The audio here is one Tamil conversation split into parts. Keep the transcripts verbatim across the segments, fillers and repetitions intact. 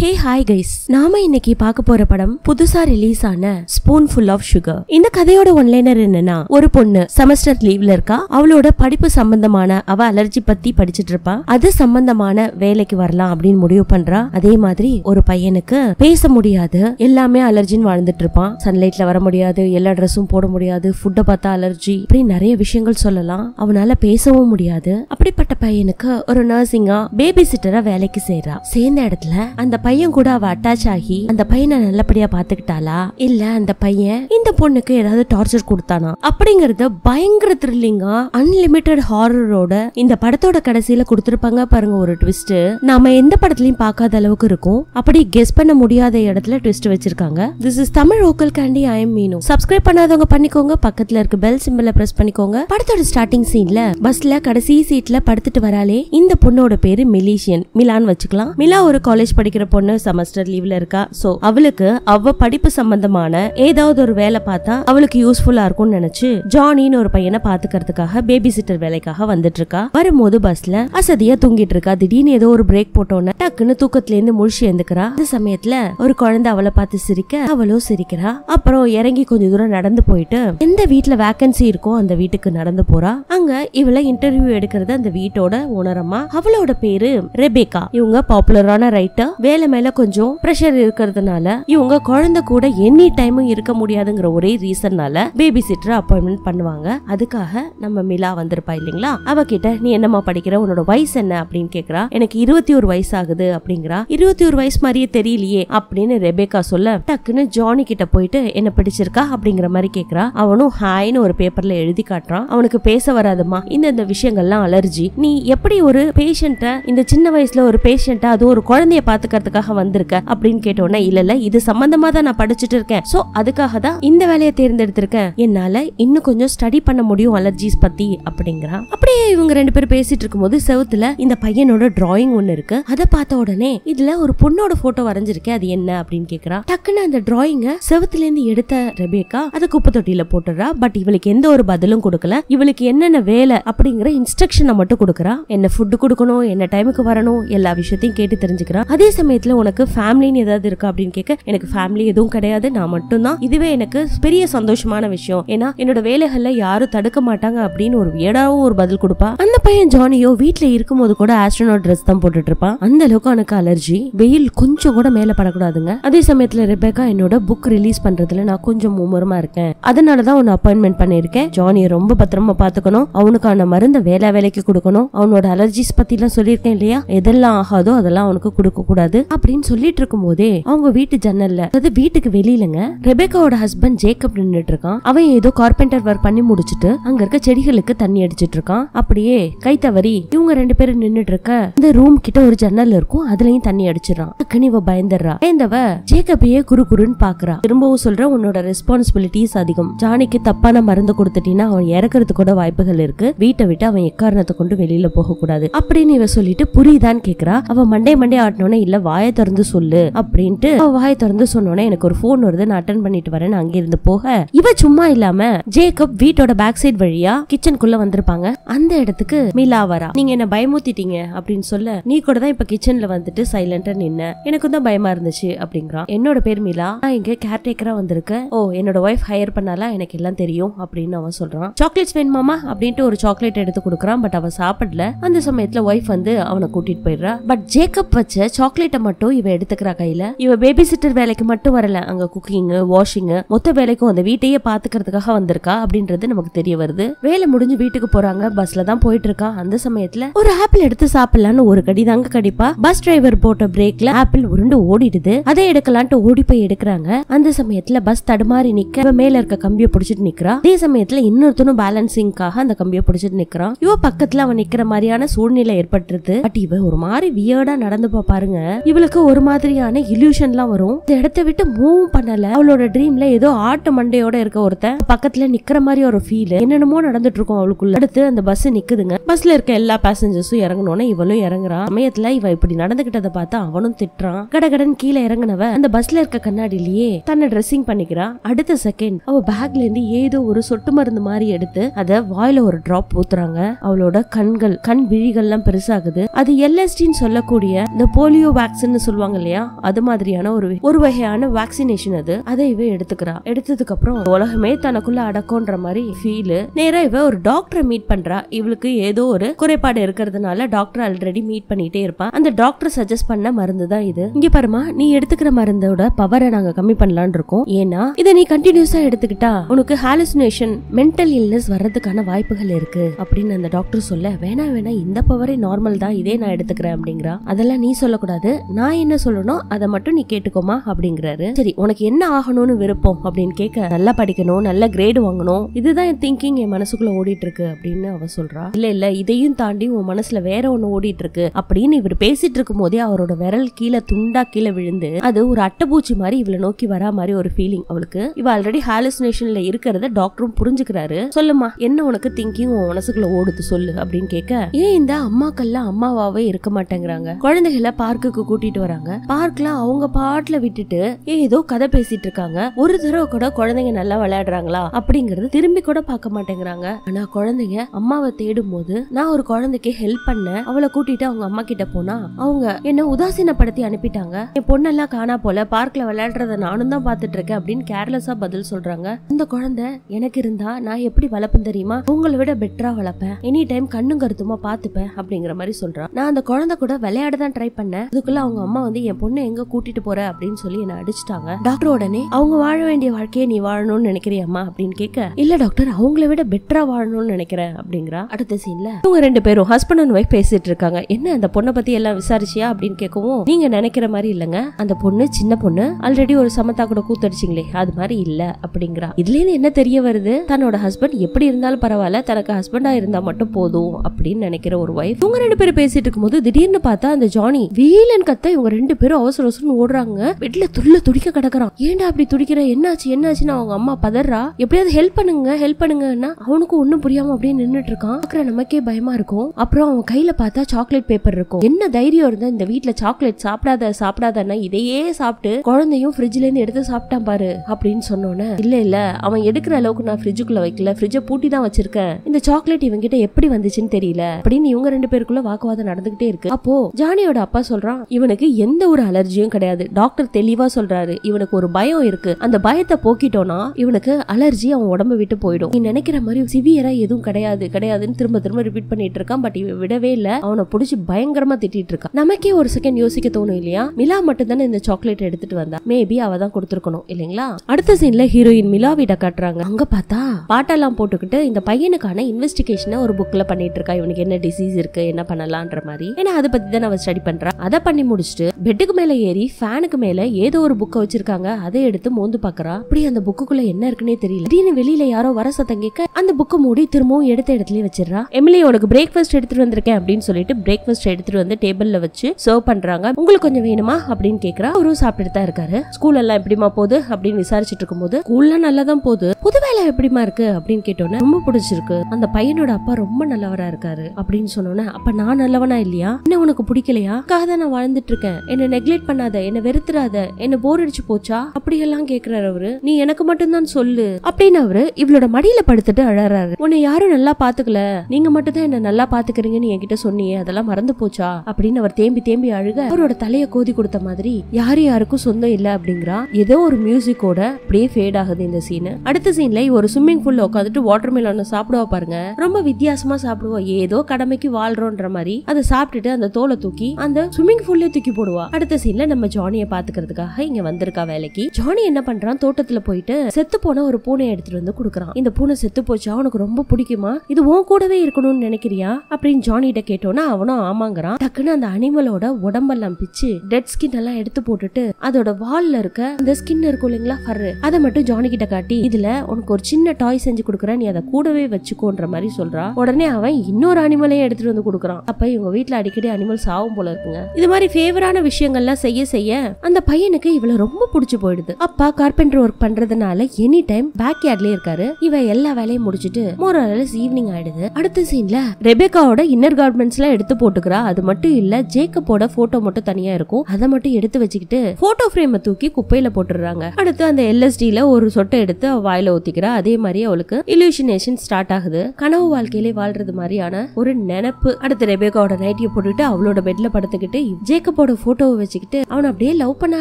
Hey hi guys, நாம இன்னைக்கு பார்க்க போற படம் புதுசா ரிலீஸ் ஆன Spoonful of Sugar. இந்த கதையோட ஒன்லைனர் என்னன்னா, ஒரு பொண்ணு செமஸ்டர் லீவ்ல இருக்கா, அவளோட படிப்பு சம்பந்தமான அவ அலர்ஜி பத்தி படிச்சிட்டு இருப்பா, அது சம்பந்தமான வேலைக்கு வரலாம் அப்படின்னு முடிவு பண்றா. அதே மாதிரி ஒரு பையனுக்கு பேச முடியாது, எல்லாமே அலர்ஜின்னு வாழ்ந்துட்டு இருப்பான், சன்லைட்ல வர முடியாது, எல்லா ட்ரெஸ்ஸும் போட முடியாது, ஃபுட்டை பார்த்தா அலர்ஜி, இப்படி நிறைய விஷயங்கள் சொல்லலாம், அவனால பேசவும் முடியாது. அப்படிப்பட்ட பையனுக்கு ஒரு நர்சிங்கா பேபி சிட்டரா வேலைக்கு சேர்றா. சேர்ந்த இடத்துல அந்த பையன் கூட அவ அட்டாச் ஆகி அந்த பையனை நல்லபடியா பாத்துக்கிட்டாளா, இல்ல அந்த பையன் இந்த பொண்ணுக்கு ஏதாவது டார்ச்சர் கொடுத்தானா அப்படிங்கறத பயங்கர த்ரில்லிங்கா அன்லிமிட்டட் ஹாரரோட இந்த படத்தோட கடைசியில கொடுத்திருப்பாங்க பாருங்க. ஒரு ட்விஸ்ட் நாம எந்த படத்துலயும் பார்க்காத அளவுக்கு இருக்கும், அப்படி கெஸ் பண்ண முடியாத இடத்துல ட்விஸ்ட் வச்சிருக்காங்க. This is Tamil vocal candy, I am Meenu. Subscribe பண்ணாதவங்க பண்ணிக்கோங்க, பக்கத்துல இருக்க பெல் சிம்பிளை பிரஸ் பண்ணிக்கோங்க. படத்தோட ஸ்டார்டிங் சீன்ல பஸ்ல கடைசி சீட்ல படுத்துட்டு வராலே இந்த பொண்ணோட பேரு மிலேஷியன், மிலான் வச்சுக்கலாம். மிலா ஒரு காலேஜ் படிக்கிற பொண்ணு, செமஸ்டர் லீவ்ல இருக்கா. சோ அவளுக்கு அவ படிப்பு சம்பந்தமான ஏதாவது ஒரு வேலை பார்த்தா அவளுக்கு யூஸ்ஃபுல்லா இருக்கும் நினைச்சு ஜானின்னு ஒரு பையனை பாத்துக்கிறதுக்காக பேபி சிட்டர் வேலைக்காக வந்துட்டு இருக்கா. வரும்போது பஸ்ல அசதியா தூங்கிட்டு இருக்கா. திடீர்னு ஏதோ ஒரு பிரேக் போட்டோன்னு டக்குன்னு தூக்கத்துல இருந்து முழிச்சு எழுந்துக்கிறா. அந்த சமயத்துல ஒரு குழந்தை அவளை பார்த்து சிரிக்க அவளும் சிரிக்கிறா. அப்புறம் இறங்கி கொஞ்ச தூரம் நடந்து போயிட்டு எந்த வீட்டுல வேகன்சி இருக்கோ அந்த வீட்டுக்கு நடந்து போறா. அங்க இவளை இன்டர்வியூ எடுக்கிறது அந்த வீட்டோட ஓனரம்மா, அவளோட பேரு ரெபேக்கா. இவங்க பாப்புலரான ரைட்டர், வேலை மேல கொஞ்சம் பிரஷர் இருக்கிறதுனால இவங்க குழந்தை கூட எனி டைமும் இருக்க முடியாதுங்கிற ஒரே ரீசன்னால பேபி சிட்டர் அப்பாயின்மெண்ட் பண்ணுவாங்க. அதுக்காக நம்ம மிலா வந்திருப்பா இல்லீங்களா, அவகிட்ட நீ என்னமா படிக்கிற, உன்னோட வயசு என்ன அப்படின்னு கேக்குறா. எனக்கு இருபத்தி ஒரு வயசு ஆகுது அப்படிங்கிறா. இருபத்தி ஒரு வயசு மாதிரியே தெரியலையே அப்படின்னு ரெபேக்கா சொல்ல டக்குன்னு ஜானி கிட்ட போயிட்டு என்ன பிடிச்சிருக்கா அப்படிங்கிற மாதிரி கேக்குறா. அவனும் ஹாய்னு ஒரு பேப்பர்ல எழுதி காட்டுறான். அவனுக்கு பேச வராதுமா, இந்த இந்த விஷயங்கள்லாம் அலர்ஜி, நீ எப்படி ஒரு பேஷண்ட இந்த சின்ன வயசுல ஒரு பேஷண்டா அதுவும் ஒரு குழந்தைய பாத்துக்க வந்திருக்க அப்படின்னு கேட்டோன்னா, இல்ல இல்ல இது சம்பந்தமா தான் நான் படிச்சுட்டு இருக்கேன், சோ அதுக்காக தான் இந்த வேலையை தேர்ந்தெடுத்திருக்கேன், என்னால இன்னும் கொஞ்சம் ஸ்டடி பண்ண முடியும் அலர்ஜிஸ் பத்தி அப்படிங்கிறா. அப்படியே இவங்க ரெண்டு பேரும் பேசிட்டு இருக்கும்போது செவுத்துல இந்த பையனோட டிராயிங் ஒண்ணு இருக்கு. அதை பார்த்த உடனே இதுல ஒரு பொண்ணோட போட்டோ வரைஞ்சிருக்கேன், அது என்ன அப்படின்னு கேக்குறா. டக்குன்னு அந்த டிராயிங்க செவுத்துல இருந்து எடுத்த ரெபேக்கா அதை குப்பை தொட்டியில போட்டுறா. பட் இவளுக்கு எந்த ஒரு பதிலும் கொடுக்கல, இவளுக்கு என்னென்ன வேலை அப்படிங்கிற இன்ஸ்ட்ரக்ஷனை மட்டும் கொடுக்கறா. என்ன ஃபுட் கொடுக்கணும், என்ன டைமுக்கு வரணும், எல்லா விஷயத்தையும் கேட்டு தெரிஞ்சுக்கிறா. அதே சமயத்துல உனக்கு ஃபேமிலின்னு ஏதாவது இருக்கா அப்படின்னு கேட்க, எனக்கு ஃபேமிலி எதுவும் கிடையாது, நான் மட்டும் தான், இதுவே எனக்கு பெரிய சந்தோஷமான விஷயம், ஏன்னா என்னோட வேலைகள்ல யாரும் தடுக்க மாட்டாங்க அப்படின்னு ஒரு வியடாவும் ஒரு பதில் கொடுப்பா. அந்த பையன் ஜானியோ வீட்டுல இருக்கும் போது கூட ஆஸ்ட்ரோனட் ட்ரெஸ் தான் போட்டுட்டு இருப்பான், அந்த அளவுக்கு எனக்கு அலர்ஜி, வெயில் கொஞ்சம் கூட மேல படக்கூடாதுங்க. அதே சமயத்துல ரெபேக்கா என்னோட புக் ரிலீஸ் பண்றதுல நான் கொஞ்சம் மும்முரமா இருக்கேன், அதனாலதான் உன்னை அப்பாயின்மெண்ட் பண்ணிருக்கேன், ஜானியை ரொம்ப பத்திரமா பாத்துக்கணும், அவனுக்கான மருந்த வேலை வேலைக்கு கொடுக்கணும், அவனோட அலர்ஜிஸ் பத்தி எல்லாம் சொல்லியிருக்கேன் இல்லையா, எதெல்லாம் ஆகாதோ அதெல்லாம் அவனுக்கு கொடுக்க கூடாது அப்படின்னு சொல்லிட்டு இருக்கும் போதே அவங்க வீட்டு ஜன்னல்ல, அதாவது வீட்டுக்கு வெளியிலங்க, ரெபேக்காவோட ஹஸ்பண்ட் ஜேக்கப் நின்னுட்டு இருக்கான். அவன் ஏதோ கார்பெண்டர் வர்க் பண்ணி முடிச்சிட்டு அங்க இருக்க செடிகளுக்கு தண்ணி அடிச்சிட்டு இருக்கான். அப்படியே கை தவறி இவங்க ரெண்டு பேரும் நின்னுட்டு இருக்க அந்த ரூம் கிட்ட ஒரு ஜன்னல் இருக்கும், அதுலயும் தண்ணி அடிச்சிடறான். டக்குனு இவ பயந்துடுறா. பயந்தவ ஜேக்கப்பையே குறு குறுன்னு பாக்குறா. திரும்பவும் சொல்ற, உன்னோட ரெஸ்பான்சிபிலிட்டிஸ் அதிகம், ஜானிக்கு தப்பான மருந்து கொடுத்துட்டீங்கன்னா அவன் இறக்குறது கூட வாய்ப்புகள் இருக்கு, வீட்டை விட்டு அவன் எக்காரணத்தை கொண்டு வெளியில போக கூடாது அப்படின்னு இவ சொல்லிட்டு புரியுதான்னு கேக்குறா. அவ மண்டே மண்டே ஆட்டணும்னா இல்ல வாயை திறந்து சொல்லு அப்படின்ட்டு அவ வாயை திறந்து சொன்னோன்னே எனக்கு ஒரு போன் வருது, நான் அட்டெண்ட் பண்ணிட்டு வரேன்னு அங்கிருந்து போக இவ சும்மா இல்லாம ஜேக்கப் வீட்டோட பேக் சைட் வழியா கிச்சனுக்குள்ள வந்திருப்பாங்க. அந்த இடத்துக்கு மிலா வரா. நீங்க என்ன பயமுத்திட்டீங்க அப்படின்னு சொல்ல, நீ கூட தான் இப்ப கிச்சன்ல வந்துட்டு சைலண்டா நின்ன, எனக்கு தான் பயமா இருந்துச்சு அப்படிங்கிறான். என்னோட பேர் மிலா, நான் இங்க கேர்டேக்கரா வந்திருக்கேன், ஓ என்னோட ஒய்ஃப் ஹையர் பண்ணாலா, எனக்கு எல்லாம் தெரியும் அப்படின்னு அவன் சொல்றான். சாக்லேட்ஸ் வேணுமாமா அப்படின்ட்டு ஒரு சாக்லேட் எடுத்து கொடுக்குறான். பட் அவ சாப்பிடல. அந்த சமயத்துல ஒய்ஃப் வந்து அவனை கூட்டிட்டு போயிடுறா. பட் ஜேக்கப் வச்ச சாக்லேட்டை மட்டும் இவ எடுத்துக்கிறா கையில. இவ பேபி சிட்டர் வேலைக்கு மட்டும் வரல, அங்க குக்கிங், வாஷிங், மொத்த வேலைக்கும் அந்த வீட்டையே பாத்துக்கிறதுக்காக வந்திருக்கா அப்படின்றது நமக்கு தெரிய வருது. வேலை முடிஞ்சு வீட்டுக்கு போறாங்க, பஸ்ல தான் போயிட்டு இருக்கா. அந்த சமயத்துல ஒரு ஆப்பிள் எடுத்து சாப்பிடலான்னு ஒரு கடி தாங்க கடிப்பா. பஸ் டிரைவர் போட்ட பிரேக்ல ஆப்பிள் உருண்டு ஓடிடுது. அதை எடுக்கலான்ட்டு ஓடி போய் எடுக்கிறாங்க. அந்த சமயத்துல பஸ் தடுமாறி நிக்க மேல இருக்க கம்பியை பிடிச்சிட்டு நிக்கிறா. அதே சமயத்துல இன்னொருத்தனும் பேலன்சிங்காக அந்த கம்பியை பிடிச்சிட்டு நிக்கிறான். இவ பக்கத்துல அவன் நிக்கிற மாதிரியான சூழ்நிலை ஏற்பட்டுருது. பட் இவ ஒரு மாதிரி வியர்டா நடந்து பாப்பாருங்க. இவளுக்கு ஒரு மாதிரியான இல்யூஷன்லாம் வரும். இந்த இடத்தை விட்டு மூவ் பண்ணல. அவளோட ட்ரீம்ல ஏதோ ஆட்டு மண்டையோட இருக்க ஒருத்தன் பக்கத்துல நிக்கிற மாதிரி ஒரு ஃபீல், என்னென்னமோ நடந்துட்டு இருக்கும் அவளுக்குள்ள. அடுத்து அந்த பஸ் நிக்குதுங்க. பஸ்ல இருக்க எல்லா பேசஞ்சர்ஸும் இறங்கணும்னா இவளும் இறங்குறான். சமயத்துல இவ இப்படி நடந்துகிட்டதை பார்த்து அவனும் திட்டுறான். கடகடன் கீழே இறங்கினவ அந்த பஸ்ல இருக்க கண்ணாடியிலேயே தன்னை ட்ரெஸ்ஸிங் பண்ணிக்கிறா. அடுத்த செகண்ட் அவ பேக்ல இருந்து ஏதோ ஒரு சொட்டு மருந்து மாதிரி எடுத்து அத வாயில ஒரு டிராப் ஊத்துறாங்க. அவளோட கண்கள் கண் விழிகள் எல்லாம் பெருசாகுது. அது எல்எஸ்டின்னு சொல்லக்கூடிய இந்த போலியோ வேக்சின் ன்னு சொல்வாங்க இல்லையா, அது மாதிரியான ஒரு ஒரு வகையான வேக்சினேஷன் அது. அதை இவ எடுத்துக்கிறா. எடுத்ததுக்கு அப்புறம் உலகமே தனக்குள்ள அடக்கம்ன்ற மாதிரி ஃபீல். நேரா இவ ஒரு டாக்டரை மீட் பண்றா. இவளுக்கு ஏதோ ஒரு குறைபாடு இருக்கிறதுனால டாக்டர் ஆல்ரெடி மீட் பண்ணிட்டே இருப்பா. அந்த டாக்டர் சஜஸ்ட் பண்ண மருந்து தான் இது. இங்க பாருமா, நீ எடுத்துக்கிற மருந்தோட பவரை நாங்க கம்மி பண்ணலாம்னு இருக்கோம். ஏன்னா இதை நீ கண்டினியூஸா எடுத்துக்கிட்டா உனக்கு ஹாலுசினேஷன், மென்டல் இல்னஸ் வர்றதுக்கான வாய்ப்புகள் இருக்கு அப்படின்னு அந்த டாக்டர் சொல்ல, வேணா வேணா இந்த பவரே நார்மல் தான், இதே நான் எடுத்துக்கிறேன் அப்படிங்கிறா. அதெல்லாம் நீ சொல்லக்கூடாது, நான் என்ன சொல்லணும் அதை மட்டும் நீ கேட்டுக்கோமா அப்படிங்கிறாரு. சரி, உனக்கு என்ன ஆகணும்னு விருப்பம் அப்படின்னு கேட்க, நல்லா படிக்கணும், நல்ல கிரேடு வாங்கணும், இதுதான் என் திங்கிங், என் மனசுக்குள்ள ஓடிட்டு இருக்கு அப்படின்னு அவ சொல்றா. இல்ல இல்ல, இதையும் தாண்டி உன் மனசுல வேற ஒண்ணு ஓடிட்டு இருக்கு அப்படின்னு இவர் பேசிட்டு இருக்கும் போதே அவரோட விரல் கீழே துண்டா கீழே விழுந்து அது ஒரு அட்டைப்பூச்சி மாதிரி இவளை நோக்கி வரா மாதிரி ஒரு ஃபீலிங் அவளுக்கு. இவ ஆல்ரெடி ஹாலுசினேஷன்ல இருக்கிறத டாக்டரும் புரிஞ்சுக்கிறாரு. சொல்லுமா, என்ன உனக்கு திங்கிங், உன் மனசுக்குள்ள ஓடுது சொல்லு அப்படின்னு கேட்க, ஏன் இந்த அம்மாக்கள்லாம் அம்மாவாவே இருக்க மாட்டேங்கிறாங்க? குழந்தைகளை பார்க்குக்கு கூட்டிட்டு வராங்க, பார்க்ல அவங்க பாட்டுல விட்டுட்டு ஏதோ கதை பேசிட்டு இருக்காங்க. ஒரு தடவை கூட குழந்தைங்க நல்லா விளையாடுறாங்களா அப்படிங்கறது திரும்பி கூட பார்க்க மாட்டேங்கிறாங்க. ஆனா குழந்தைங்க அம்மாவை தேடும் போது, நான் ஒரு குழந்தைக்கு ஹெல்ப் பண்ண, அவளை கூட்டிட்டு அவங்க அம்மா கிட்ட போனா அவங்க என்ன உதாசீனப்படுத்தி அனுப்பிட்டாங்க, என் பொண்ணெல்லாம் காணா போல, பார்க்ல விளையாடுறத நானும் தான் பாத்துட்டு இருக்கேன் அப்படின்னு கேர்லெஸா பதில் சொல்றாங்க. இந்த குழந்தை எனக்கு இருந்தா நான் எப்படி வளர்ப்பேன் தெரியுமா, உங்களை விட பெட்டரா வளர்ப்பேன், எனி டைம் கண்ணும் கருத்துமா பாத்துப்பேன் அப்படிங்கிற மாதிரி சொல்றான். நான் அந்த குழந்தை கூட விளையாடதான் ட்ரை பண்ணேன், அதுக்குள்ள அவங்க அம்மா வந்து என் பொண்ணு எங்க கூட்டிட்டு போற அப்படின்னு சொல்லி என்ன அடிச்சுட்டாங்க. டாக்டர் உடனே, அவங்க வாழ வேண்டிய வாழ்க்கையை நீ வாழணும்னு நினைக்கிறியாமா அப்படின்னு கேட்க, இல்ல டாக்டர், அவங்களை விட பெட்டரா வாழணும்னு நினைக்கிறேன் அப்படிங்கிறா. அடுத்த சீன்ல இவங்க ரெண்டு பேரும் ஹஸ்பண்ட் அண்ட் ஒய்ஃப் பேசிட்டு இருக்காங்க. என்ன அந்த பொண்ணை பத்தி எல்லாம் விசாரிச்சியா அப்படின்னு கேட்கவும், நீங்க நினைக்கிற மாதிரி இல்லங்க, அந்த பொண்ணு சின்ன பொண்ணு, ஆல்ரெடி ஒரு சமத்தா கூட கூத்தடிச்சிங்களே அது மாதிரி இல்ல அப்படிங்கிறா. இதுல இருந்து என்ன தெரிய வருது, தன்னோட ஹஸ்பண்ட் எப்படி இருந்தாலும் பரவாயில்ல, தனக்கு ஹஸ்பண்டா இருந்தா மட்டும் போதும் அப்படின்னு நினைக்கிற ஒரு வைஃப். இவங்க ரெண்டு பேரும் பேசிட்டு இருக்கும் போது திடீர்னு பார்த்தா அந்த ஜானி வீலன் கத்த இவங்க ரெண்டு பேரும் அவசர அவசரம் ஓடுறாங்க. பெட்ல துள்ள துடிக்க கிடக்குறான். ஏன்டா அப்படி துடிக்கிற, என்னாச்சு என்னாச்சுன்னு அவங்க அம்மா பதறா. எப்படியாவது ஹெல்ப் பண்ணுங்க ஹெல்ப் பண்ணுங்கன்னா அவனுக்கும் ஒண்ணும் புரியாம அப்படியே நின்னுட்டு இருக்கான். பாக்குற நமக்கே பயமா இருக்கும். அப்புறம் அவங்க கையில பார்த்தா சாக்லேட் பேப்பர் இருக்கும். என்ன தைரியம் இருந்தா இந்த வீட்டுல சாக்லேட் சாப்பிடாத சாப்பிடாதன்னா இதையே சாப்பிட்டு குழந்தையும் ஃப்ரிட்ஜ்ல இருந்து எடுத்து சாப்பிட்டான் பாரு அப்படின்னு சொன்னோன்னு, இல்ல இல்ல அவன் எடுக்கிற அளவுக்கு நான் ஃப்ரிட்ஜுக்குள்ள வைக்கல, ஃப்ரிட்ஜை பூட்டி தான் வச்சிருக்கேன், இந்த சாக்லேட் இவங்க கிட்ட எப்படி வந்துச்சுன்னு தெரியல அப்படின்னு இவங்க ரெண்டு பேருக்குள்ள வாக்குவாதம் நடந்துகிட்டே இருக்கு. அப்போ ஜானியோட அப்பா சொல்றான், இவனுக்கு எந்த ஒரு அலர்ஜியும் கிடையாது, டாக்டர் தெளிவா சொல்றாரு, இவனுக்கு ஒரு பயம் இருக்கு, அந்த பயத்தை போக்கிட்டோம்னா இவனுக்கு அலர்ஜி அவன் உடம்பு விட்டு போயிடும், நீ நினைக்கிற மாதிரி சிவியரா எதுவும் கிடையாது கிடையாதுன்னு திரும்ப திரும்ப ரிப்பீட் பண்ணிட்டு இருக்கான். பட் இவன் விடவே இல்ல, அவனை புடிச்சு பயங்கரமா திட்டிட்டு இருக்கான். நமக்கே ஒரு செகண்ட் யோசிக்க தோணும் இல்லையா, மிலா மட்டும் தானே இந்த சாக்லேட் எடுத்துட்டு வந்தா, மேபி அவ தான் கொடுத்துருக்கணும் இல்லைங்களா. அடுத்த சீன்ல ஹீரோயின் மிலா வீட்டை காட்டுறாங்க. அங்க பார்த்தா பாட்டெல்லாம் போட்டுக்கிட்டு இந்த பையனுக்கான இன்வெஸ்டிகேஷனை ஒரு புக்ல பண்ணிட்டு இருக்கா. இவனுக்கு என்ன டிசீஸ் இருக்கு, என்ன பண்ணலாம்ன்ற மாதிரி. ஏன்னா அதை பத்தி தான் அவ ஸ்டடி பண்றா. அதை பண்ணி முடிச்சுட்டு பெட்டுக்கு மேல ஏறி ஃபேனுக்கு மேல ஏதோ ஒரு புக்கை வச்சிருக்காங்க, அதை எடுத்து மோந்து பாக்குறா. அப்படி அந்த புக்குக்குள்ள என்ன இருக்குன்னே தெரியல. திடீர்னு வெளியில யாரோ வர சத்தம் கேட்க அந்த புக்கை மூடி திரும்பவும் எடுத்த இடத்துல வச்சிடறா. எமிலி, உனக்கு பிரேக்ஃபாஸ்ட் எடுத்துட்டு வந்திருக்கேன் அப்படின்னு சொல்லிட்டு பிரேக்ஃபாஸ்ட் எடுத்துட்டு வந்து டேபிள்ல வச்சு சர்வ் பண்றாங்க. உங்களுக்கு கொஞ்சம் வேணுமா அப்படின்னு கேட்கறா. அவரும் சாப்பிட்டு தான் இருக்காரு. ஸ்கூல் எல்லாம் எப்படிமா போகுது அப்படின்னு விசாரிச்சுட்டு இருக்கும் போது, ஸ்கூல்லாம் நல்லா தான் போகுது, புது வேலை எப்படிமா இருக்கு அப்படின்னு கேட்டோன்னே, ரொம்ப பிடிச்சிருக்கு, அந்த பையனோட அப்பா ரொம்ப நல்லவரா இருக்காரு அப்படின்னு சொன்னோன்னே, அப்ப நான் நல்லவனா இல்லையா, என்ன உனக்கு பிடிக்கலையா, காதா நான் வாழ்ந்துட்டு இருக்கேன், என்ன நெக்லெக்ட் பண்ணாத, என்ன வெறுத்துறாத, என்ன போர் அடிச்சு போச்சா அப்படி எல்லாம் கேக்குறாரு அவரு. நீ எனக்கு மட்டும் தான் சொல்லு அப்படின்னு அவரு இவளோட மடியில படுத்துட்டு அழறாரு. உன்னை யாரும் நல்லா பாத்துக்கல, நீங்க மட்டும் தான் என்ன நல்லா பாத்துக்கிறீங்கன்னு என்கிட்ட சொன்னியே, அதெல்லாம் மறந்து போச்சா அப்படின்னு அவர் தேம்பி தேம்பி அழுக அவரோட தலைய கோதி கொடுத்த மாதிரி. யாரு யாருக்கும் சொந்தம் இல்ல அப்படிங்கிறா. ஏதோ ஒரு மியூசிக்கோட அப்படியே ஃபேட் ஆகுது இந்த சீன். அடுத்த சீன்ல ஒரு ஸ்விம்மிங் பூல்ல உட்காந்துட்டு வாட்டர் மெலன் சாப்பிடுவா பாருங்க. ரொம்ப வித்தியாசமா சாப்பிடுவா, ஏதோ கடமைக்கு வாழ்றோன்ற மாதிரி. அதை சாப்பிட்டுட்டு அந்த தோலை தூக்கி அந்த ஸ்விம்மிங் பூல்லே தூக்கி போடுவா. அடுத்த சீன்ல நம்ம ஜானியை பாத்துக்கிறதுக்காக இங்க வந்திருக்கா வேலைக்கு. ஜானி என்ன பண்றான், தோட்டத்துல போயிட்டு செத்து போன ஒரு பூனை எடுத்துட்டு வந்து குடுக்கறான். இந்த பூனை செத்து போச்சா, உனக்கு ரொம்ப பிடிக்குமா, இது உன் கூடவே இருக்கணும்னு நினைக்கிறியா அப்படின்னு ஜானிட்ட கேட்டோன்னா அவனும் ஆமாங்கிறான். டக்குன்னு அந்த அனிமலோட உடம்பெல்லாம் பிச்சு டெட் ஸ்கின் எல்லாம் எடுத்து போட்டுட்டு அதோட வால்ல இருக்க அந்த ஸ்கின் இருக்கும் இல்லைங்களா ஃபர், அதை மட்டும் ஜானி கிட்ட காட்டி, இதுல உனக்கு ஒரு சின்ன டாய் செஞ்சு குடுக்கறேன், நீ அதை கூடவே வச்சுக்கோன்ற மாதிரி சொல்றா. உடனே அவன் இன்னொரு அனிமலையும் எடுத்துட்டு வந்து குடுக்கறான். அப்ப இவங்க வீட்டுல அடிக்கடி அனிமல் சாவும் போல இருக்குங்க. இது மாதிரி ஃபேவரான விஷயங்கள்லாம் செய்ய செய்ய அந்த பையனுக்கு இவளை ரொம்ப பிடிச்சு போயிடுது. அப்பா கார்பெண்டர் ஒர்க் பண்றதுனால எனி டைம் பேக் யார்ட்லயே இருக்காரு. இவ எல்லா வேலையும் முடிச்சுட்டு மோரலஸ் ஈவினிங் ஆயிடுது. அடுத்த சீன்ல ரெபேக்காவோட இன்னர் கார்மெண்ட்ஸ் எல்லாம் எடுத்து போட்டுக்கிறா. அது மட்டும் இல்ல, ஜேக்கப்போட போட்டோ மட்டும் தனியா இருக்கும், அதை மட்டும் எடுத்து வச்சுக்கிட்டு போட்டோ ஃப்ரேம் தூக்கி குப்பையில போட்டுறாங்க. அடுத்து அந்த எல்எஸ்டில ஒரு சொட்டை எடுத்து வாயில ஊத்திக்கிறா. அதே மாதிரி அவளுக்கு இலூஷினேஷன் ஸ்டார்ட் ஆகுது. கனவு வாழ்க்கையிலே வாழ்றது மாதிரியான ஒரு நினைப்பு. அடுத்து ரெபேக்காவோட நைட்டியை போட்டுட்டு அவளோட பெட்ல படுத்துக்கிட்டு ஜேக்கப் ஜேக்கபோட போட்டோவை வச்சுக்கிட்டு அவன் அப்படியே லவ் பண்ண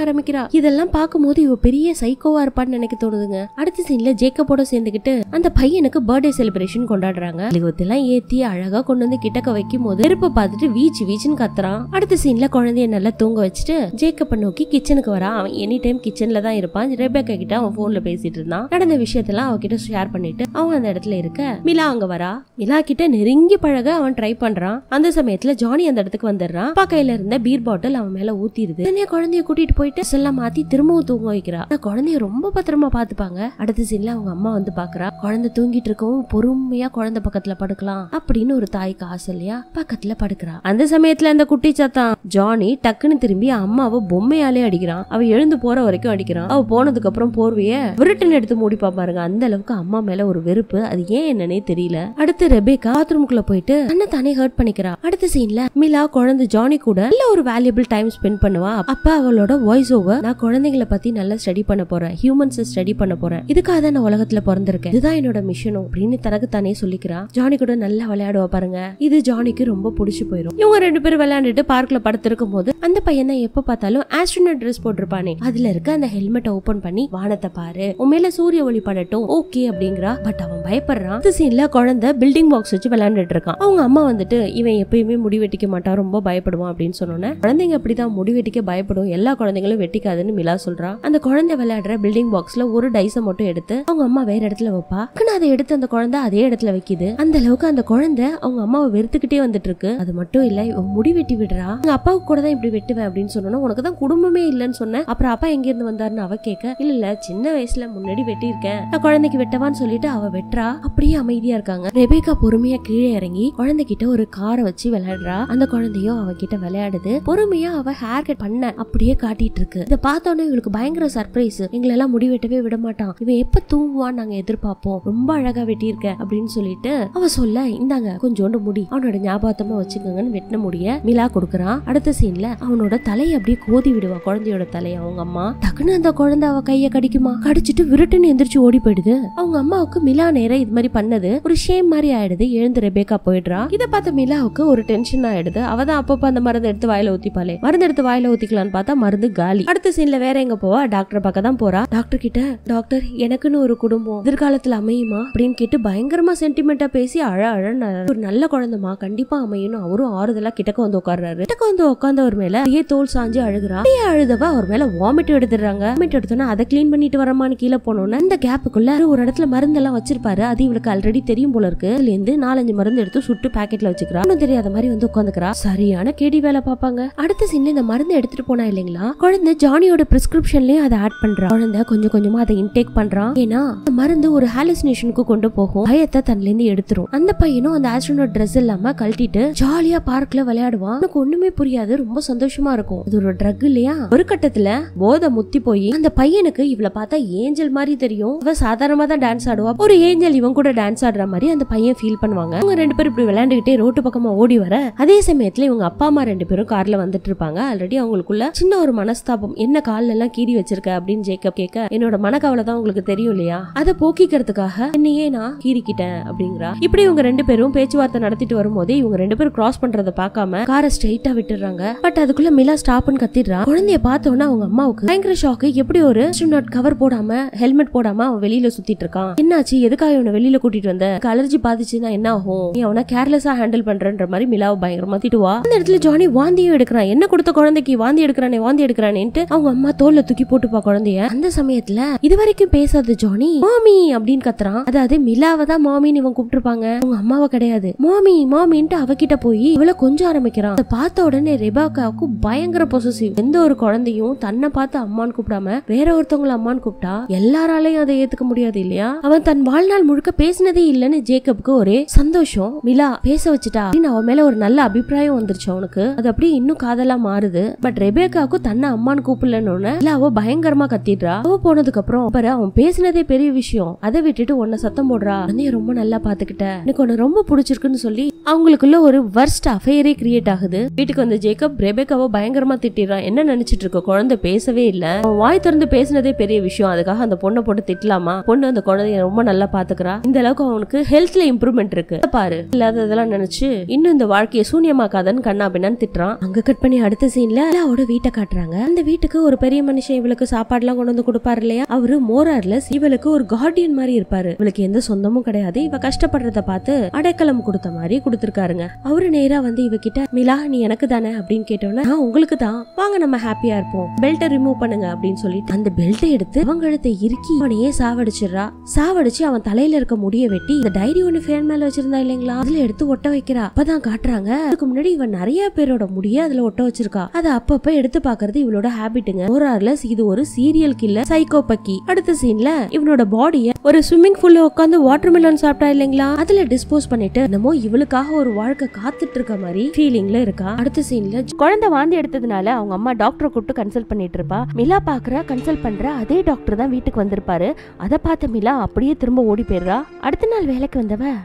ஆரம்பிக்கிறா. இதெல்லாம் பாக்கும்போது இவ பெரிய சைக்கோவா இருப்பான்னு எனக்கு தோணுதுங்க. அடுத்த சீன்ல ஜேக்கபோட சேர்ந்துகிட்டு அந்த பையனுக்கு பர்த்டே செலிப்ரேஷன் கொண்டாடுறாங்க. லிகோத்தெல்லாம் ஏத்தி அழகா கொண்டு வந்து கிட்டக்க வைக்கும் போது நெருப்ப பார்த்துட்டு வீச்சு வீச்சுன்னு கத்துறான். அடுத்த சீன்ல குழந்தைய நல்லா தூங்க வச்சுட்டு ஜேக்கப்ப நோக்கி கிச்சனுக்கு வரான். அவன் எனி டைம் கிச்சன்ல தான் இருப்பான். ரெபேக்கா கிட்ட அவன் போன்ல பேசிட்டு இருந்தான். நடந்த விஷயத்தெல்லாம் அவகிட்ட ஷேர் பண்ணிட்டு அவங்க அந்த இடத்துல இருக்க மிலா அங்க வரா. மிலா கிட்ட நெருங்கி பழக அவன் ட்ரை பண்றான். அந்த சமயத்துல ஜானி அந்த இடத்துக்கு வந்துடுறான். பக்கையில இருந்த பீர் பாட்டில் அவன் மேல ஊத்திடுது. குழந்தைய கூட்டிட்டு போயிட்டு எல்லாம் மாத்தி திரும்பவும் தூங்க வைக்கிறான். குழந்தைய ரொம்ப பத்திரமா பாத்துப்பாங்க. அடுத்த சீன்ல அவங்க அம்மா வந்து பாக்குறா. குழந்தை தூங்கிட்டு இருக்கவும் பொறுமையா குழந்தை பக்கத்துல படுக்கலாம் அப்படின்னு ஒரு தாய்க்கு ஆசை இல்லையா, பக்கத்துல படுக்கிறா. அந்த சமயத்துல அந்த குட்டி சத்தான் ஜானி டக்குன்னு திரும்பி அம்மாவை பொம்மையாலே அடிக்கிறான். அவ எழுந்து போற வரைக்கும் அடிக்கிறான். அவ போனதுக்கு அப்புறம் போர்வைய விரட்டுன்னு எடுத்து மூடி பாப்பாருங்க. அந்த அளவுக்கு அம்மா மேல ஒரு வெறுப்பு, அது ஏன் என்னன்னே தெரியல. அடுத்து ரெபேக்கா பாத்ரூம்குள்ள போயிட்டு அண்ணன் தானே ஹர்ட் பண்ணிக்கிறா. அடுத்த சீன்ல மிலா குழந்தை ஜானி கூட நல்ல ஒரு வேல்யூபிள் டைம் ஸ்பெண்ட் பண்ணுவா. அப்ப அவளோட வாய்ஸ் ஓவர், நான் குழந்தைகளை பத்தி நல்லா ஸ்டடி பண்ண போறேன், ஹியூமன்ஸ் ஸ்டடி பண்ண போறேன், இதுக்காக தான் நான் உலகத்துல பிறந்திருக்கேன், இதுதான் என்னோட மிஷனும் அப்படின்னு தனக்கு தானே சொல்லிக்கிறா. ஜானி கூட நல்லா விளையாடுவா பாருங்க. இது ஜானிக்கு ரொம்ப பிடிச்சு போயிடும். இவங்க ரெண்டு பேரும் விளையாண்டுட்டு பார்க்ல படுத்திருக்கும் போது அந்த பையன் தான் எப்ப பார்த்தாலும் ஆஸ்ட்ரோனட் ட்ரெஸ் போட்டிருப்பானே அதுல இருக்க அந்த ஹெல்மெட்டை ஓபன் பண்ணி வானத்தை பாரு, உண்மையில சூரிய ஒளி படட்டும் ஓகே அப்படிங்கிறா. பட் அவன் பயப்படுறான். இந்த சீன்ல குழந்தை பில்டிங் பாக்ஸ் வச்சு விளையாண்டுட்டு இருக்கான். அவங்க அம்மா வந்துட்டு இவன் எப்பயுமே முடி வெட்டிக்க மாட்டான், ரொம்ப பயப்படுவான் அப்படின்னு சொன்னோன்னே குழந்தைங்க அப்படிதான் முடி வெட்டிக்க பயப்படும், எல்லா குழந்தைங்களும் வெட்டிக்காதுன்னு மிலா சொல்றா. அந்த குழந்தை விளையாடுற பில்டிங் பாக்ஸ்ல ஒரு டைஸை மட்டும் எடுத்து அவங்க அம்மா வேற இடத்துல வைப்பா. அதை எடுத்து அந்த குழந்தை அதே இடத்துல வைக்குது. அந்த அளவுக்கு அந்த குழந்தை அவங்க அம்மாவை வெறுத்துக்கிட்டே வந்துட்டு இருக்கு. அது மட்டும் இல்ல இவன் முடி வெட்டி விடுறா. உங்க அப்பாவுக்கு கூட தான் இப்படி வெட்டுவேன் அப்படின்னு சொன்னா உனக்கு தான் குடும்பமே இல்லன்னு சொன்ன அப்புறம் அப்பா எங்க இருந்து வந்தாருன்னு அவ கேட்க, இல்ல இல்ல சின்ன வயசுல முன்னாடி வெட்டி இருக்கேன், நான் குழந்தைக்கு வெட்டவான்னு சொல்லிட்டு அவ வெட்டுறா. அப்படியே அமைதியா இருக்காங்க. ரெபேக்கா பொறுமையா கீழே இறங்கி குழந்தைகிட்ட ஒரு காரை வச்சு விளையாடுறா. அந்த குழந்தையும் அவகிட்ட விளையாடுது. பொறுமையா அவ ஹேர் கட் பண்ண அப்படியே காட்டிட்டு இருக்கு. இதை பார்த்தோன்னே இவளுக்கு பயங்கர சர்ப்ரைஸ். எங்களெல்லாம் முடி வெட்டவே விட மாட்டான், இவன் எப்ப தூங்குவான்னு நாங்க எதிர்பார்ப்போம், ரொம்ப அழகா வெட்டி இருக்க அப்படின்னு சொல்லிட்டு அவ சொல்ல, இந்தாங்க கொஞ்சோண்டு முடி அவனோட ஞாபகமா வச்சுக்கோங்கன்னு வெட்டின முடிய மிலா கொடுக்கறான். அடுத்த சீன்ல அவனோட தலையை அப்படியே கோதி விடுவா குழந்தையோட தலையை. அவங்க அம்மா டக்குன்னு அந்த குழந்தை அவ கைய கடிக்குமா, கடிச்சிட்டு விரட்டுன்னு எந்திரிச்சு ஓடி போயிடுது. அவங்க அம்மாவுக்கு மிலா நேரம் இது மாதிரி பண்ணது ஒரு ஷேம் மாதிரி ஆயிடுது. எழுந்து ரெபேக்கா போயிடுறா. இதை பார்த்த மிலாவுக்கு ஒரு டென்ஷன் ஆயிடுது. அவதான் அப்பப்ப அந்த மருந்து எடுத்து வாயில ஊத்திப்பாளே, மருந்து எடுத்து வாயில ஊத்திக்கலான்னு பார்த்தா மருந்து காலி. அடுத்த சீன்ல வேற எங்க போவா, டாக்டர் பார்க்க தான் போறா. டாக்டர் கிட்ட, டாக்டர் எனக்குன்னு ஒரு குடும்பம் எதிர்காலத்துல அமைய அப்படின்னு கேட்டு பயங்கரமா சென்டிமெண்டா பேசி அழ அழ ஒரு நல்ல குழந்தைமா கண்டிப்பா அமையணும் அவரும் ஆறுதலா கிட்டக்க வந்து உட்கார்றாரு. கிட்டக்க வந்து உட்கார்ந்தவர் மேல ஏ தோல் சாஞ்சு அழுகுறா. அழுதவா அவர் மேல வாமிட் எடுத்துடுறாங்க. வாமிட் எடுத்தோன்னா அதை கிளீன் பண்ணிட்டு வரமான்னு கீழே போனோம்னா அந்த கேப்புக்குள்ள ஒரு இடத்துல மருந்தெல்லாம் வச்சிருப்பாரு. அது இவளுக்கு ஆல்ரெடி தெரியும் போல இருக்கு. அதுல இருந்து நாலஞ்சு மருந்து எடுத்து சுட்டு பாக்கெட்ல வச்சுக்கிறா. ஒன்னும் தெரியாத மாதிரி வந்து உட்காந்துக்கிறா. சரியான கேடி வேலை பாப்பாங்க. அடுத்த சீன்ல இந்த மருந்து எடுத்துட்டு போனா இல்லைங்களா, குழந்தை ஜானியோட பிரிஸ்கிரிப்ஷன்லயும் அதை ஆட் பண்றான். குழந்தை கொஞ்சம் கொஞ்சமா அதை இன்டேக் பண்றான். ஏன்னா மருந்து ஒரு ஹாலுசினேஷன் கொண்டு போகும், பயத்தை தன்ல இருந்து எடுத்துரும். அந்த பையனும் அந்த ஆஸ்ட்ரோனட் ட்ரெஸ் இல்லாம கழட்டிட்டு ஜாலியா பார்க்ல விளையாடுவான். ஒண்ணுமே புரியாது, ரொம்ப சந்தோஷமா இருக்கும். இது ஒரு ட்ரக் இல்லையா. ஒரு கட்டத்துல போதை முத்தி போய் அந்த பையனுக்கு இவளை பார்த்தா ஏஞ்சல் மாதிரி தெரியும். இவ சாதாரணமா தான் டான்ஸ் ஆடுவா, ஒரு ஏஞ்சல் இவன் கூட டான்ஸ் ஆடுற மாதிரி அந்த பையன் ஃபீல் பண்ணுவாங்க. அவங்க ரெண்டு பேரும் இப்படி விளையாண்டுகிட்டே ரோட்டு பக்கமா ஓடி வர அதே சமயத்துல இவங்க அப்பா அம்மா ரெண்டு பேரும் கார்ல வந்துட்டு இருப்பாங்க. ஆல்ரெடி அவங்களுக்குள்ள சின்ன ஒரு மனஸ்தாபம், என்ன கால்ல எல்லாம் கீறி வச்சிருக்க அப்படின்னு ஜேக்கப் கேட்க, என்னோட மனக்கவலை தான் உங்களுக்கு தெரியும் இல்லையா, அதை போக்கிக்கிறதுக்காக என்னையே நான் கீறிக்கிட்டேன் அப்படிங்கிறா. இப்படி இவங்க ரெண்டு பேரும் பேச்சுவார்த்தை நடத்திட்டு வரும்போது இவங்க ரெண்டு பேரும் கிராஸ் பண்றத பாக்காம காரை ஸ்ட்ரைட்டா விட்டுறாங்க. பட் அதுக்குள்ள மிலா ஸ்டாப்னு கத்திடுறா. குழந்தைய பார்த்தோன்னா அவங்க அம்மாவுக்கு பயங்கர ஷாக்கு. எப்படி ஒரு ஆஸ்ட்ரோனாட் கவர் போடாம ஹெல்மெட் போடாம அவன் வெளியில சுத்திட்டு இருக்கான், என்னாச்சு, எதுக்காக இவனை வெளியில கூட்டிட்டு வந்த, அலர்ஜி பாதிச்சுன்னா என்ன ஆகும், நீ அவனை கேர்லெஸா ஹேண்டில் பண்றன்ற மாதிரி மிலாவை பயங்கரமா திட்டுவா. அந்த இடத்துல ஜானி வாந்தியும் எடுக்கிறான். என்ன கொடுத்த குழந்தைக்கு வாந்தி எடுக்கிறானே வாந்தி எடுக்கிறானேன்ட்டு அவங்க அம்மா தோல்ல தூக்கி போட்டுப்பா குழந்தைய. அந்த சமயத்துல இது வரைக்கும் பேசாத ஜானி மாமி அப்படின்னு கத்துறான். அதாவது மிலாவதான் மாமின்னு இவன் கூப்பிட்டுருப்பாங்க, அவங்க அம்மாவை கிடையாது. மாமி மாமின்ட்டு அவகிட்ட போய் இவளை கொஞ்சம் ஆரம்பிக்கிறான். அதை பார்த்த உடனே ரெபேக்காவுக்கு பயங்கர பொசசிவ். எந்த ஒரு குழந்தையும் தன்னை பார்த்து அம்மான்னு கூப்பிடாம வேற ஒருத்தவங்களை அம்மான்னு கூப்பிட்டா எல்லாராலையும் அதை ஏத்துக்க முடியாது இல்லையா. அவன் தன் வாழ்நாள் முழுக்க பேசினதே இல்லன்னு ஜேக்கப்க்கு ஒரே சந்தோஷம். மிலா பேச வச்சுட்டா அப்படின்னு அவன் மேல ஒரு நல்ல அபிப்பிராயம் வந்துருச்சு அவனுக்கு. அது அப்படியே இன்னும் காதலா மாறுது. பட் ரெபேக்காவுக்கு தன்னை அம்மான்னு கூப்பிடலன்னு இல்ல அவ பயங்கரமா கத்திடுறா. அவ போனதுக்கு அப்புறம் அவன் பேசினதே பெரிய விஷயம், அதை விட்டுட்டு உன்ன சத்தம் போடுறா, ரொம்ப நல்லா பாத்துக்கிட்ட, எனக்கு உன்ன ரொம்ப பிடிச்சிருக்குன்னு சொல்லி அவங்களுக்குள்ள ஒரு வர்ஸ்ட் அஃபேரே கிரியேட் ஆகுது. வீட்டுக்கு வந்து ஜேக்கப் ரெபேக்காவை பயங்கரமா திட்டிடுறான். என்ன நினைச்சிட்டு இருக்க, குழந்தை பேசவே இல்ல, வாய் திறந்து பேசினதே பெரிய விஷயம், அதுக்காக அந்த பொண்ணை போட்டு திட்டலாமா, பொண்ணு அந்த குழந்தைய ரொம்ப நல்லா பாத்துக்கிறா, இந்த அளவுக்கு அவனுக்கு ஹெல்த்ல இம்ப்ரூவ்மெண்ட் இருக்கு பாரு, இல்லாததெல்லாம் நினைச்சு இன்னும் இந்த வாழ்க்கையை சூன்யமாக்காதன்னு கண்ணா பின்னான்னு திட்டுறான். அங்க கட் பண்ணி அடுத்த சீன்ல அவரோட வீட்டை காட்டுறாங்க. அந்த வீட்டுக்கு ஒரு பெரிய மனுஷன் இவளுக்கு சாப்பாடுலாம் கொண்டு வந்து கொடுப்பாரு இல்லையா, அவரு மோரார்லஸ் இவளுக்கு ஒரு கார்டியன் மாதிரி இருப்பாரு. இவளுக்கு எந்த சொந்தமும் கிடையாது, இவ கஷ்டப்படுறத பார்த்து அடைக்கலம் கொடுத்த மாதிரி கொடுத்திருக்காருங்க. அவரு நேரா வந்து இவகிட்ட மிலா நீ எனக்கு தானே அப்படின்னு கேட்டோம்னா உங்களுக்கு தான், வாங்க நம்ம ஹாப்பியா இருப்போம், பெல்ட்டை ரிமூவ் பண்ணுங்க அப்படின்னு சொல்லிட்டு அந்த பெல்ட்டை எடுத்து அவங்க இடத்தை இறுக்கி அவனையே சாவடிச்சிடறா. சாவடிச்சு அவன் தலையில இருக்க முடிய வெட்டி இந்த டைரி ஒன்னு ஃபேன் மேல வச்சிருந்தா இல்லைங்களா அதுல எடுத்து ஒட்ட வைக்கிறா. அப்பதான் காட்டுறாங்க அதுக்கு முன்னாடி இவன் நிறைய பேரோட முடிய அதுல ஒட்ட வச்சிருக்கா. அது அப்பப்ப எடுத்து பாக்குறது இவளோட ஹாபிட்டுங்க. மோரார்லஸ் இது ஒரு சீரியல் கில்லர் சைக்கோபக்கி. அடுத்த சீன்ல இவனோட பாடிய ஒரு ஸ்விம்மிங் பூல்ல உட்காந்து வாட்டர் மெலன் சாப்பிட்டா இல்லைங்களா அதுல டிஸ்போஸ் பண்ணிட்டு நம்ம இவளுக்காக ஒரு வாழ்க்கை காத்துட்டு இருக்க மாதிரி ஃபீலிங்ல இருக்கா. அடுத்த சீன்ல குழந்தை வாந்தி எடுத்ததுனால அவங்க அம்மா டாக்டரை கூப்பிட்டு கன்சல்ட் பண்ணிட்டு இருப்பா. மிலா பாக்குற கன்சல்ட் பண்ற அதே டாக்டர் தான் வீட்டுக்கு வந்திருப்பாரு. அதை பார்த்த மிலா அப்படியே திரும்ப ஓடி போயிடுறா. அடுத்த நாள் வேலைக்கு வந்தவன்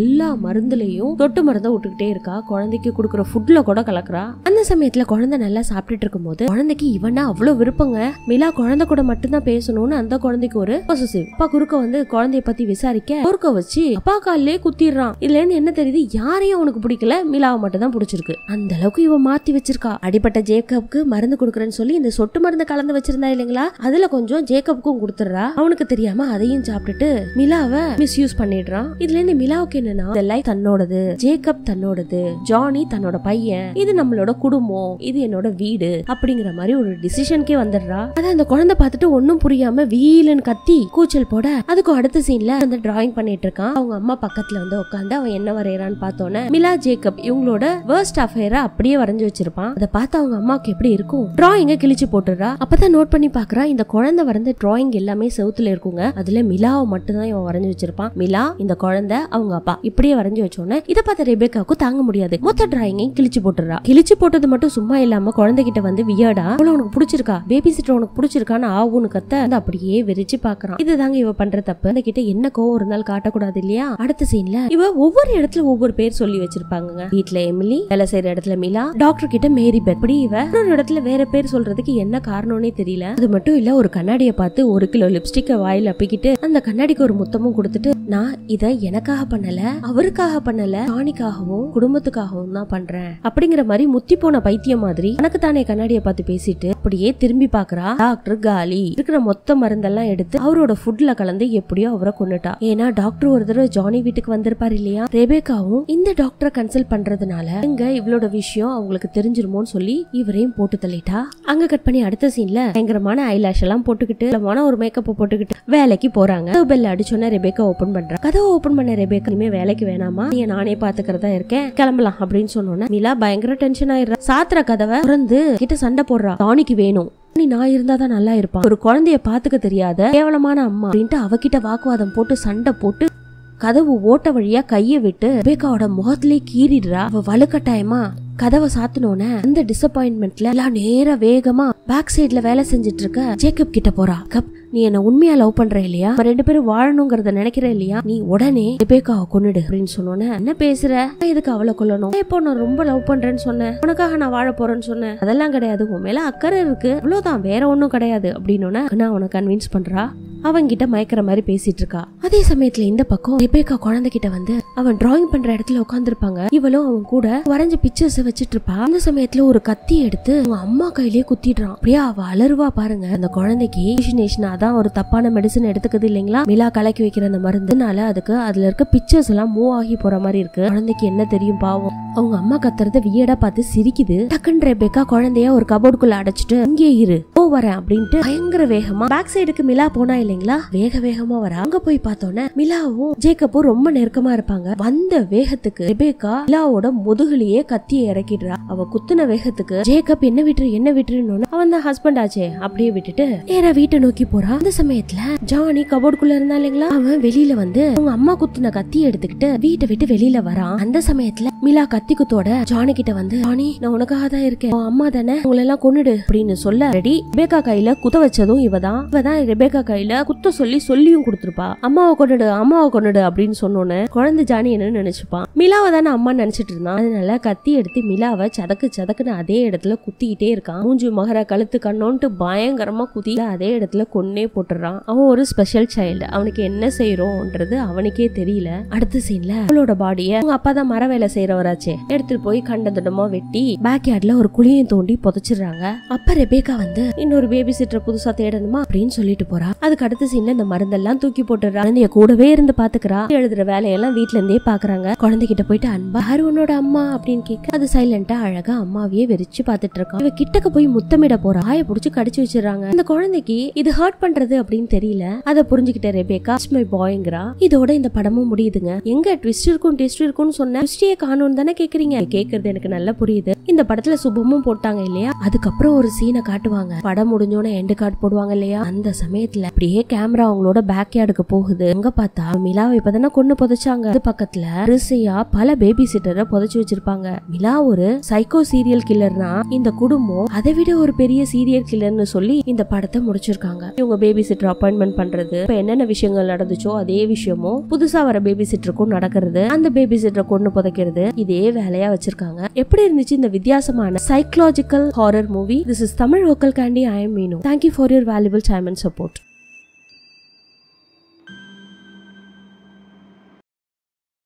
எல்லா மருந்துலயும் தொட்டு மருந்த விட்டுக்கிட்டே இருக்கா. குழந்தைக்கு கொடுக்குற ஃபுட்ல கூட கலக்குறா. அந்த சமயத்துல குழந்தை நல்லா சாப்பிட்டுட்டு இருக்கும் போது குழந்தைக்கு இவனா அவ்வளவு விருப்பங்க. மிலா குழந்தை கூட மட்டும்தான் பேசணும்னு அந்த குழந்தைக்கு ஒரு பொசசிவ். அப்பா குறுக்க வந்து குழந்தைய பத்தி விசாரிக்க குறுக்க வச்சு அப்பா காலிலே குத்திடுறான். இதுல இருந்து என்ன தெரியுது, யாரையும் அவனுக்கு பிடிக்கல, மிலாவை மட்டும் தான் பிடிச்சிருக்கு. அந்த அளவுக்கு இவ மாத்தி வச்சிருக்கா. அடிப்பட்ட ஜேக்கப்க்கு மருந்து கொடுக்குறேன்னு சொல்லி இந்த சொட்டு மருந்து கலந்து வச்சிருந்தா இல்லைங்களா அதுல கொஞ்சம் ஜேக்கப்க்கும் கொடுத்துடுறா. அவனுக்கு தெரியாம அதையும் சாப்பிட்டுட்டு மிலாவை மிஸ்யூஸ் பண்ணிடுறான். இதுல இருந்து மிலாவுக்கு என்னன்னா இந்த லைஃப் தன்னோடது, ஜேக்கப் தன்னோடது, ஜானி தன்னோட பையன், இது நம்மளோட குடும்பம், இது என்னோட வீடு அப்படிங்கிற மாதிரி ஒரு டிசிஷனுக்கே வந்துடுறா. அதான் அந்த குழந்தை பார்த்துட்டு ஒன்னும் புரியாம வீலன்னு கத்தி கூச்சல் போட அதுக்கு அடுத்த சீன்ல அந்த டிராயிங் பண்ணிட்டு இருக்கான். அவங்க அம்மா பக்கத்துல வந்து உட்காந்து அவன் என்ன வரையறான்னு பார்த்தோன்னே மிலா ஜேக்கப் இவங்களோட வேர்ஸ்ட் அஃபேரை அப்படியே வரைஞ்சு வச்சிருப்பான். அதை பார்த்து அவங்க அம்மாவுக்கு எப்படி இருக்கும், டிராயிங்க கிழிச்சு போட்டுறா. அப்பதான் நோட் பண்ணி பாக்குறா இந்த குழந்தை வரைஞ்ச டிராயிங் எல்லாமே செவுத்துல இருக்குங்க. அதுல மிலாவை மட்டும்தான் இவன் வரைஞ்சு வச்சிருப்பான். மிலா இந்த குழந்தை அவங்க அப்பா இப்படியே வரைஞ்சு வச்சோன்னு இதை பார்த்த ரெபேக்காவுக்கு தாங்க முடியாது. மொத்த டிராயிங்கையும் கிழிச்சு போட்டுறா. கிழிச்சு போட்டது மட்டும் சும்மா இல்லாம குழந்தைகிட்ட வந்து வியர்டா அவளை உனக்கு பிடிச்சிருக்கா, பேபி சிட்டர் உனக்கு பிடிச்சிருக்கான்னு ஆவுன்னு கத்த வந்து அப்படியே விரிச்சு பாக்குறான். இதுதாங்க இவ பண்ற தப்பு. அந்த கிட்ட என்ன கோவம் இருந்தாலும் காட்டக்கூடாது இல்லையா. அடுத்த சீன்ல இவ ஒவ்வொரு இடத்துல ஒவ்வொரு பேர் சொல்லி வச்சிருப்பாங்க. வீட்டுல எமிலி, வேலை செய்யற இடத்துல மிலா, டாக்டர் கிட்ட மேரி பெட், இப்படி இவ இன்னொரு இடத்துல வேற பேர் சொல்றதுக்கு என்ன காரணம்னே தெரியல. அது மட்டும் இல்ல ஒரு கண்ணாடியை பார்த்து ஒரு கிலோ லிப்ஸ்டிக்க வாயில அப்பிக்கிட்டு அந்த கண்ணாடிக்கு ஒரு முத்தமும் கொடுத்துட்டு நான் இத எனக்காக பண்ணல, அவருக்காக பண்ணல, ராணிக்காகவும் குடும்பத்துக்காகவும் தான் பண்றேன் அப்படிங்கிற மாதிரி முத்தி போன பைத்தியம் மாதிரி எனக்கு தானே கண்ணாடியை பார்த்து பேசிட்டு அப்படியே திரும்பி பாக்குறா. டாக்டர் காலி இருக்கிற மொத்த மருந்தெல்லாம் எடுத்து அவரோட ஃபுட்ல கலந்து எப்படியோ அவரை கொண்டுட்டா. ஏன்னா டாக்டர் ஒரு தடவை ஜானி வீட்டுக்கு வந்திருப்பாரு இல்லையா, ரெபேக்காவும் இந்த டாக்டரை கன்சல்ட் பண்றதுனால இங்க இவளோட விஷயம் அவங்களுக்கு தெரிஞ்சிருமோன்னு சொல்லி இவரையும் போட்டு தள்ளிட்டா. அங்க கட் பண்ணி அடுத்த சீன்ல பயங்கரமான ஐலாஷ் எல்லாம் போட்டுக்கிட்டு ஒரு மேக்கப் போட்டுக்கிட்டு வேலைக்கு போறாங்க. பெல் அடிச்சோன்னா ரெபேக்கா ஓபன் பண்றா. கதவை ஓபன் பண்ண ரெபேக்கா இனிமே வேலைக்கு வேணாமா, நீ நானே பாத்துக்கிறதா இருக்கேன், கிளம்பலாம் அப்படின்னு சொன்னோன்னா மிலா பயங்கர டென்ஷன் ஆயிடுறா. சாத்திர கதவை திறந்து கிட்ட சண்டை போடுறா. டானிக்கு வேணும், நான் இருந்தாதான் நல்லா இருப்பான், ஒரு குழந்தைய பாத்துக்க தெரியாத கேவலமான அம்மா அப்படின்ட்டு அவகிட்ட வாக்குவாதம் போட்டு சண்டை போட்டு கதவு ஓட்ட வழியா கைய விட்டு ரெபேக்காவோட முகத்திலேயே கீறிடுறா. அவ வலுக்கட்டாயமா கதவை சாத்தினோட அந்த டிசப்பாயின்ட்மெண்ட்ல எல்லாம் நேர வேகமா பேக் சைட்ல வேலை செஞ்சிட்டு இருக்க ஜேக்கப் கிட்ட போறா. நீ என்ன உண்மையா லவ் பண்ற இல்லையா, ரெண்டு பேரும் வாழணுங்கறத நினைக்கிற இல்லையா, நீ உடனே ரெபேக்காவை கொன்னுடு அப்படின்னு சொன்னோன்னே என்ன பேசுற, எதுக்கு அவளை கொல்லணும், இப்போ நான் ரொம்ப லவ் பண்றேன்னு சொன்னேன், உனக்காக நான் வாழ போறேன்னு சொன்னேன், அதெல்லாம் கிடையாது, உன் மேல அக்கறை இருக்கு அவ்வளவுதான், வேற ஒன்னும் கிடையாது அப்படின்னோட நான் உனக்கு கன்வின்ஸ் பண்றா. அவங்கிட்ட மயக்கிற மாதிரி பேசிட்டு இருக்கா. அதே சமயத்துல இந்த பக்கம் ரெபேக்கா குழந்தைகிட்ட வந்து அவன் டிராயிங் பண்ற இடத்துல உட்காந்துருப்பாங்க. இவளும் அவன் கூட வரைஞ்ச பிக்சர்ஸ் வச்சிட்டு இருப்பா. அந்த சமயத்துல ஒரு கத்தி எடுத்து அவன் அம்மா கையிலேயே குத்திடுறான். அப்படியே அவ அலர்வா பாருங்க. அந்த குழந்தைக்கு தான் ஒரு தப்பான மெடிசன் எடுத்துக்குது இல்லைங்களா, மிலா கலக்கி வைக்கிற அந்த மருந்துனால அதுக்கு அதுல இருக்க பிக்சர்ஸ் எல்லாம் மூவ் ஆகி போற மாதிரி இருக்கு. குழந்தைக்கு என்ன தெரியும் பாவம். அவங்க அம்மா கத்துறத வியடா பார்த்து சிரிக்குது. டக்குன்னு ரெபேக்கா குழந்தைய ஒரு கபோர்டுக்குள்ள அடைச்சிட்டு இங்கே இரு ஓ வரேன் அப்படின்ட்டு பயங்கர வேகமா பேக் சைடுக்கு மிலா போனா இல்லைங்களா வேக வேகமா வரா. அங்க போய் பார்த்தோன்னே மிலாவும் ஜேக்கப்பும் ரொம்ப நெருக்கமா இருப்பாங்க. வந்த வேகத்துக்கு ரெபேக்கா மிலாவோட முதுகுலயே கத்தியை இறக்கிடுறா. அவ குத்துன வேகத்துக்கு ஜேக்கப் என்ன விட்டுரு என்ன விட்டுருன்னு அவன் தான் ஹஸ்பண்ட் ஆச்சே அப்படியே விட்டுட்டு நேரா வீட்டை நோக்கி போற. அந்த சமயத்துல ஜானி கபோர்டுக்குள்ள இருந்தா இல்லைங்களா அவன் வெளியில வந்து அவங்க அம்மா குத்துன கத்தி எடுத்துக்கிட்டு வீட்டை விட்டு வெளியில வரான். அந்த சமயத்துல மிலா கத்தி குத்தோட ஜானி கிட்ட வந்து ஜானி நான் உனக்காக தான் இருக்கேன், அம்மா தானே உங்களை எல்லாம் கொன்னுடு அப்படின்னு சொல்ல ரெடி ரெபேக்கா கையில குத்த வச்சதும் இவதான். இவதான் ரெபேக்கா கையில குத்த சொல்லி சொல்லியும் கொடுத்துருப்பா. அம்மாவை கொண்டுடு அம்மாவை கொண்டுடு அப்படின்னு சொன்னோன்னு குழந்தை ஜானி என்னன்னு நினைச்சுப்பான். மிலாவை தானே அம்மா நினைச்சிட்டு இருந்தான். அதனால கத்தி எடுத்து மிலாவை சதக்கு சதக்குன்னு அதே இடத்துல குத்திக்கிட்டே இருக்கான். மூஞ்சு மகர கழுத்து கண்ணோன்ட்டு பயங்கரமா குத்தி அதே இடத்துல கொன்னே போட்டுறான். அவன் ஒரு ஸ்பெஷல் சைல்டு, அவனுக்கு என்ன செய்யறோம்ன்றது அவனுக்கே தெரியல. அடுத்த சீன்ல அவளோட பாடியை அவங்க அப்பா தான் மர வேலை செய்யறவராச்சே எடுத்துட்டு போய் கண்டதடமா வெட்டி பேக் யார்ட்ல ஒரு குழியை தோண்டி புதைச்சிடுறாங்க. அப்ப ரெபேக்கா வந்து இன்னொரு பேபி சிட்டர் புதுசா தேடணுமா அப்படின்னு சொல்லிட்டு போறா. அதுக்கு அடுத்த சீன்ல இந்த மருந்தெல்லாம் தூக்கி போட்டுறா. குழந்தைய கூடவே இருந்து பாத்துக்கிறா. எழுதுற வேலையெல்லாம் வீட்டுல இருந்தே பாக்குறாங்க. குழந்தைகிட்ட போயிட்டு அன்பா யாரு உன்னோட அம்மா அப்படின்னு கேட்க அது சைலண்டா அழகா அம்மாவையே வெறிச்சு பாத்துட்டு இருக்கா. இவ கிட்டக்க போய் முத்தமிட போறா. ஆய புடிச்சு கடிச்சு வச்சிடறாங்க. இந்த குழந்தைக்கு இது ஹர்ட் பண்றது அப்படின்னு தெரியல. அதை புரிஞ்சுகிட்ட ரெபேக்கா மை பாய்ங்கிறா. இதோட இந்த படமும் முடியுதுங்க. எங்க ட்விஸ்ட் இருக்கும் ட்விஸ்ட் இருக்கும்னு சொன்ன ட்விஸ்டியே காணும் தானே கேக்குறீங்க. கேக்குறது எனக்கு நல்லா புரியுது. இந்த படத்துல சுபமும் போட்டாங்க இல்லையா, அதுக்கப்புறம் ஒரு சீனை காட்டுவாங்க. படம் முடிஞ்சோன்னு எண்டு கார்டு போடுவாங்க இல்லையா, அந்த சமயத்துல அப்படியே கேமரா அவங்களோட பேக் யார்டுக்கு போகுது. அங்க பார்த்தா மிலாவை இப்பதானே கொண்டு புதைச்சாங்க. அது பக்கத்துல ரிசையா பல பேபி சிட்டரை புதைச்சு வச்சிருப்பாங்க. மிலா ஒரு சைக்கோ சீரியல் கில்லர்னா இந்த குடும்பம் அதை விட ஒரு பெரிய சீரியல் கில்லர்னு சொல்லி இந்த படத்தை முடிச்சிருக்காங்க. இவங்க பேபி சிட்டர் அப்பாயின்மெண்ட் பண்றது, இப்ப என்னென்ன விஷயங்கள் நடந்துச்சோ அதே விஷயமும் புதுசா வர பேபி சிட்டருக்கும் நடக்கிறது, அந்த பேபி சிட்டரை கொண்டு புதைக்கிறது, இதே வேலையா வச்சிருக்காங்க. எப்படி இருந்துச்சு இந்த வித்தியாசமான psychological horror movie? This is Tamil Vocal Candy. I am Meenu. Thank you for your valuable time and support.